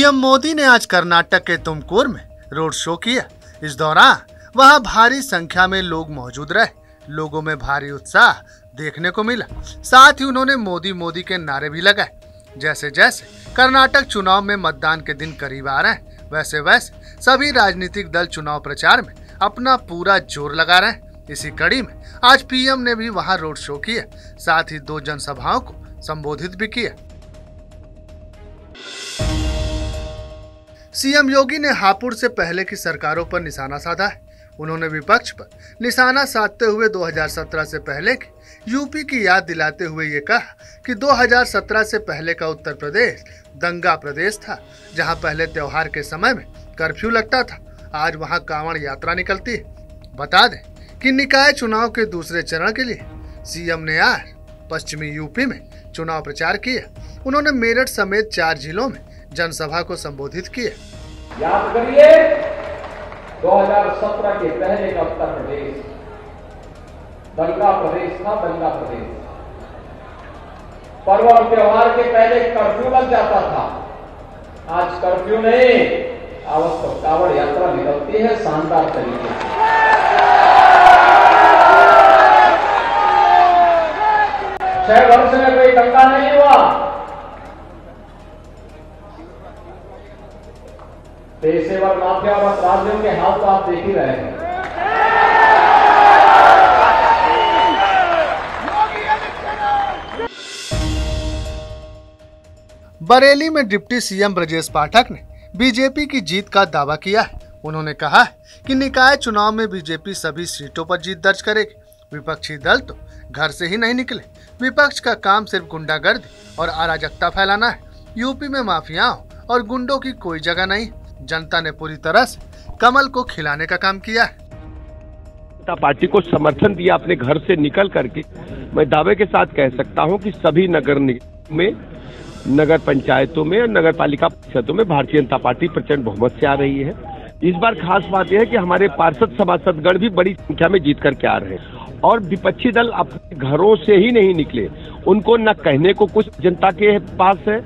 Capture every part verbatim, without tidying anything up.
PM Modi ने आज कर्नाटक के तुमकुर में रोड शो किया। इस दौरान वहां भारी संख्या में लोग मौजूद रहे। लोगों में भारी उत्साह देखने को मिला। साथ ही उन्होंने मोदी मोदी के नारे भी लगाए। जैसे जैसे कर्नाटक चुनाव में मतदान के दिन करीब आ रहे हैं, वैसे वैसे सभी राजनीतिक दल चुनाव प्रचार में अपना पूरा जोर लगा रहे हैं। इसी कड़ी में आज पीएम ने भी वहां रोड शो किया, साथ ही दो जनसभाओं को संबोधित भी किया। सीएम योगी ने हापुड़ से पहले की सरकारों पर निशाना साधा है। उन्होंने विपक्ष पर निशाना साधते हुए दो हज़ार सत्रह से पहले की यूपी की याद दिलाते हुए ये कहा कि दो हज़ार सत्रह से पहले का उत्तर प्रदेश दंगा प्रदेश था, जहां पहले त्योहार के समय में कर्फ्यू लगता था। आज वहां कांवड़ यात्रा निकलती है। बता दें कि निकाय चुनाव के दूसरे चरण के लिए सीएम ने आज पश्चिमी यूपी में चुनाव प्रचार किया। उन्होंने मेरठ समेत चार जिलों में जनसभा को संबोधित किया। याद करिए दो हज़ार सत्रह के पहले का उत्तर प्रदेश दंगा प्रदेश था, दंगा प्रदेश था। पर्व और त्योहार के पहले कर्फ्यू लग जाता था, आज कर्फ्यू नहीं, आवश्यक कांवड़ यात्रा निकलती है शानदार तरीके से। छह वर्ष में कोई दंगा नहीं हुआ, पेशेवर माफिया और अपराधियों के हाथ तो आप देख ही रहे हैं। बरेली में डिप्टी सीएम ब्रजेश पाठक ने बीजेपी की जीत का दावा किया है। उन्होंने कहा कि निकाय चुनाव में बीजेपी सभी सीटों पर जीत दर्ज करेगी। विपक्षी दल तो घर से ही नहीं निकले। विपक्ष का काम सिर्फ गुंडागर्दी और अराजकता फैलाना है। यूपी में माफियाओं और गुंडों की कोई जगह नहीं। जनता ने पूरी तरह से कमल को खिलाने का काम किया है। जनता पार्टी को समर्थन दिया। अपने घर से निकल करके मैं दावे के साथ कह सकता हूं कि सभी नगर निगम में, नगर पंचायतों में और नगर पालिका परिषदों में भारतीय जनता पार्टी प्रचंड बहुमत से आ रही है। इस बार खास बात यह है कि हमारे पार्षद सभासदगण भी बड़ी संख्या में जीत करके आ रहे हैं और विपक्षी दल अपने घरों से ही नहीं निकले। उनको न कहने को कुछ जनता के पास है,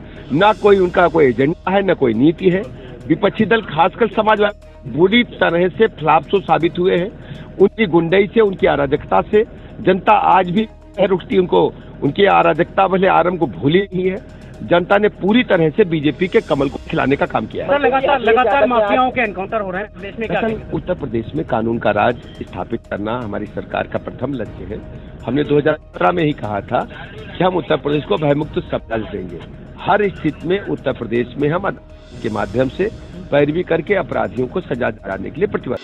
न कोई उनका कोई एजेंडा है, न कोई नीति है। विपक्षी दल खासकर समाजवादी बुरी तरह से फ्लापसू साबित हुए हैं। उनकी गुंडाई से, उनकी अराजकता से जनता आज भी रुकती। उनको उनकी अराजकता भले आरंभ को भूली नहीं है। जनता ने पूरी तरह से बीजेपी के कमल को खिलाने का काम किया है। लगातार लगातार माफियाओं के एनकाउंटर हो रहे हैं प्रदेश में। क्या उत्तर प्रदेश में कानून का राज स्थापित करना हमारी सरकार का प्रथम लक्ष्य है। हमने दो हज़ार सत्रह में ही कहा था कि हम उत्तर प्रदेश को भयमुक्त शब्द देंगे। हर स्थिति में उत्तर प्रदेश में हम अदालत के माध्यम से पैरवी करके अपराधियों को सजा दिलाने के लिए प्रतिबद्ध।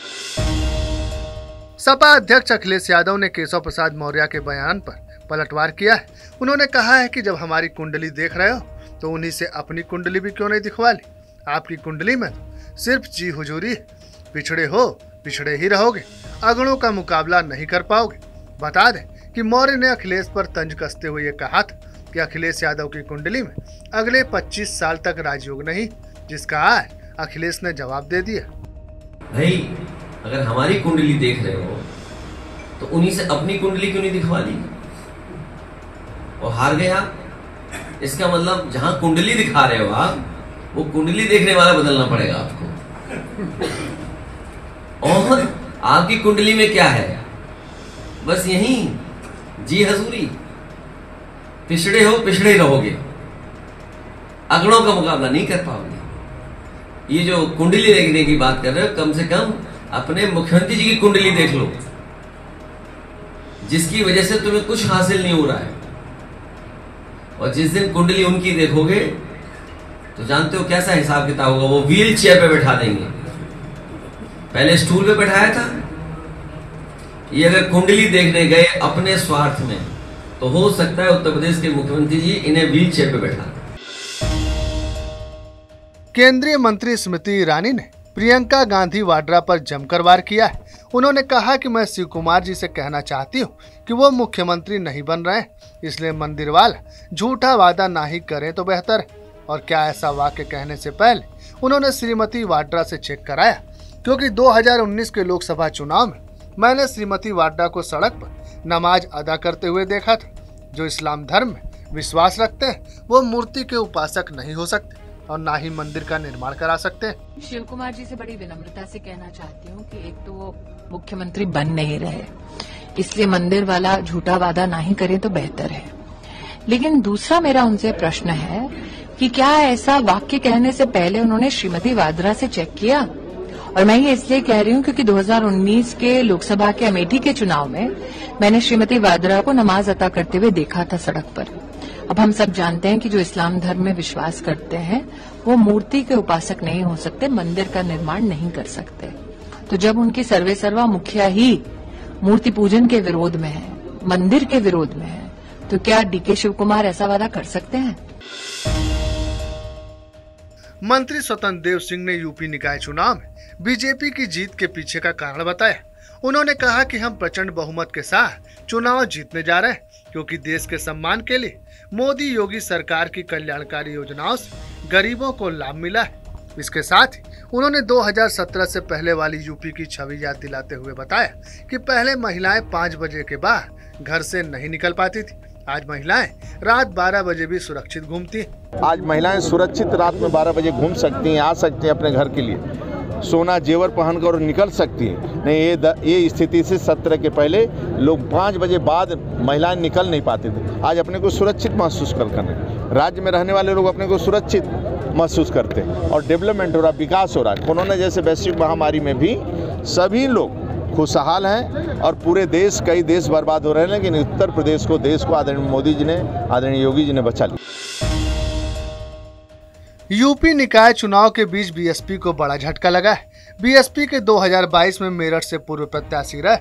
सपा अध्यक्ष अखिलेश यादव ने केशव प्रसाद मौर्य के बयान पर पलटवार किया है। उन्होंने कहा है कि जब हमारी कुंडली देख रहे हो तो उन्हीं से अपनी कुंडली भी क्यों नहीं दिखवा ली। आपकी कुंडली में सिर्फ जी हुजूरी, पिछड़े हो पिछड़े ही रहोगे, अगड़ों का मुकाबला नहीं कर पाओगे। बता दें कि मौर्य ने अखिलेश पर तंज कसते हुए ये कहा था कि अखिलेश यादव की कुंडली में अगले पच्चीस साल तक राजयोग नहीं, जिसका आज अखिलेश ने जवाब दे दिया। भाई अगर हमारी कुंडली देख रहे हो तो उन्हीं से अपनी कुंडली क्यों नहीं दिखवा दी और हार गया। इसका मतलब जहां कुंडली दिखा रहे हो आप, वो कुंडली देखने वाला बदलना पड़ेगा आपको। और आपकी कुंडली में क्या है? बस यही जी हजूरी, पिछड़े हो पिछड़े रहोगे, अगड़ों का मुकाबला नहीं कर पाओगे। ये जो कुंडली देखने की बात कर रहे हो, कम से कम अपने मुख्यमंत्री जी की कुंडली देख लो, जिसकी वजह से तुम्हें कुछ हासिल नहीं हो रहा है। और जिस दिन कुंडली उनकी देखोगे तो जानते हो कैसा हिसाब किताब होगा। वो व्हील चेयर पे बैठा देंगे। पहले स्टूल पे बैठाया था। ये अगर कुंडली देखने गए अपने स्वार्थ में तो हो सकता है उत्तर प्रदेश के मुख्यमंत्री जी इन्हें व्हील चेयर पे बैठा। केंद्रीय मंत्री स्मृति ईरानी ने प्रियंका गांधी वाड्रा पर जमकर वार किया है। उन्होंने कहा कि मैं शिव कुमार जी से कहना चाहती हूँ कि वो मुख्यमंत्री नहीं बन रहे, इसलिए मंदिर वाला झूठा वादा ना ही करें तो बेहतर। और क्या ऐसा वाक्य कहने से पहले उन्होंने श्रीमती वाड्रा से चेक कराया, क्योंकि दो हज़ार उन्नीस के लोकसभा चुनाव में मैंने श्रीमती वाड्रा को सड़क पर नमाज अदा करते हुए देखा था। जो इस्लाम धर्म में विश्वास रखते हैं वो मूर्ति के उपासक नहीं हो सकते। और ना ही मंदिर का निर्माण करा सकते। शिव कुमार जी से बड़ी विनम्रता से कहना चाहती हूँ कि एक तो वो मुख्यमंत्री बन नहीं रहे, इसलिए मंदिर वाला झूठा वादा ना ही करे तो बेहतर है। लेकिन दूसरा मेरा उनसे प्रश्न है कि क्या ऐसा वाक्य कहने से पहले उन्होंने श्रीमती वाड्रा से चेक किया? और मैं ये इसलिए कह रही हूँ क्योंकि दो हज़ार उन्नीस के लोकसभा के अमेठी के चुनाव में मैंने श्रीमती वाड्रा को नमाज अता करते हुए देखा था सड़क पर। अब हम सब जानते हैं कि जो इस्लाम धर्म में विश्वास करते हैं वो मूर्ति के उपासक नहीं हो सकते, मंदिर का निर्माण नहीं कर सकते। तो जब उनकी सर्वे सर्वा मुखिया ही मूर्ति पूजन के विरोध में है, मंदिर के विरोध में है, तो क्या डीके शिव कुमार ऐसा वादा कर सकते हैं? मंत्री स्वतंत्र देव सिंह ने यूपी निकाय चुनाव में बीजेपी की जीत के पीछे का कारण बताया। उन्होंने कहा कि हम प्रचंड बहुमत के साथ चुनाव जीतने जा रहे हैं क्योंकि देश के सम्मान के लिए मोदी योगी सरकार की कल्याणकारी योजनाओं से गरीबों को लाभ मिला है। इसके साथ ही उन्होंने दो हज़ार सत्रह से पहले वाली यूपी की छवि याद दिलाते हुए बताया कि पहले महिलाएं पाँच बजे के बाद घर से नहीं निकल पाती थी, आज महिलाएं रात बारह बजे भी सुरक्षित घूमती। आज महिलाएं सुरक्षित रात में बारह बजे घूम सकती हैं, आ सकती हैं अपने घर के लिए, सोना जेवर पहनकर और निकल सकती हैं। नहीं, ये द, ये स्थिति से सत्रह के पहले लोग पाँच बजे बाद महिलाएं निकल नहीं पाते थे। आज अपने को सुरक्षित महसूस कर कर राज्य में रहने वाले लोग अपने को सुरक्षित महसूस करते हैं और डेवलपमेंट हो रहा, विकास हो रहा है। कोरोना जैसे वैश्विक महामारी में भी सभी लोग खुशहाल हैं और पूरे देश, कई देश बर्बाद हो रहे हैं, लेकिन उत्तर प्रदेश को, देश को आदरणीय मोदी जी ने, आदरणीय योगी जी ने बचा लिया। यूपी निकाय चुनाव के बीच बीएसपी को बड़ा झटका लगा है। बीएसपी के दो हज़ार बाईस में मेरठ से पूर्व प्रत्याशी रहे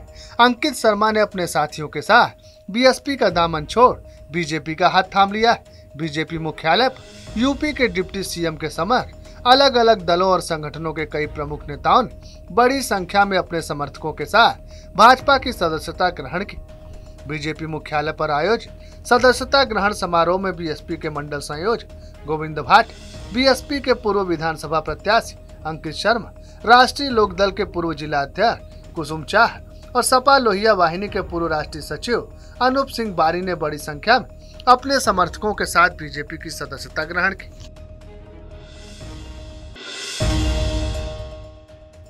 अंकित शर्मा ने अपने साथियों के साथ बीएसपी का दामन छोड़ बीजेपी का हाथ थाम लिया। बीजेपी मुख्यालय पर यूपी के डिप्टी सीएम के समक्ष अलग अलग दलों और संगठनों के कई प्रमुख नेताओं ने बड़ी संख्या में अपने समर्थकों के साथ भाजपा की सदस्यता ग्रहण की। बीजेपी मुख्यालय पर आयोजित सदस्यता ग्रहण समारोह में बीएसपी के मंडल संयोजक गोविंद भाट, बीएसपी के पूर्व विधानसभा प्रत्याशी अंकित शर्मा, राष्ट्रीय लोकदल के पूर्व जिला अध्यक्ष कुसुम चाह और सपा लोहिया वाहिनी के पूर्व राष्ट्रीय सचिव अनुप सिंह बारी ने बड़ी संख्या में अपने समर्थकों के साथ बीजेपी की सदस्यता ग्रहण की।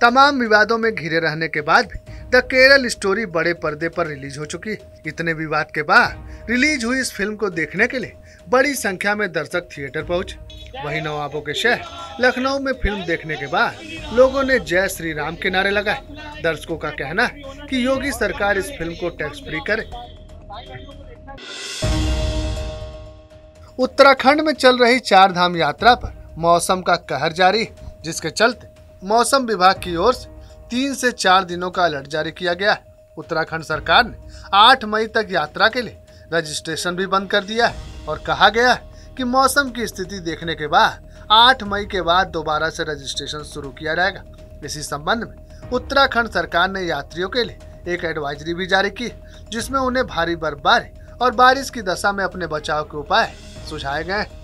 तमाम विवादों में घिरे रहने के बाद भी द केरल स्टोरी बड़े पर्दे पर रिलीज हो चुकी है। इतने विवाद के बाद रिलीज हुई इस फिल्म को देखने के लिए बड़ी संख्या में दर्शक थिएटर पहुंचे। वहीं नवाबों के शहर लखनऊ में फिल्म देखने के बाद लोगों ने जय श्री राम के नारे लगाए। दर्शकों का कहना है कि योगी सरकार इस फिल्म को टैक्स फ्री करे। उत्तराखण्ड में चल रही चार धाम यात्रा पर मौसम का कहर जारी, जिसके चलते मौसम विभाग की ओर से तीन से चार दिनों का अलर्ट जारी किया गया है। उत्तराखंड सरकार ने आठ मई तक यात्रा के लिए रजिस्ट्रेशन भी बंद कर दिया है और कहा गया है कि मौसम की स्थिति देखने के बाद आठ मई के बाद दोबारा से रजिस्ट्रेशन शुरू किया जाएगा। इसी संबंध में उत्तराखंड सरकार ने यात्रियों के लिए एक एडवाइजरी भी जारी की, जिसमें उन्हें भारी बर्फबारी और बारिश की दशा में अपने बचाव के उपाय सुझाए गए हैं।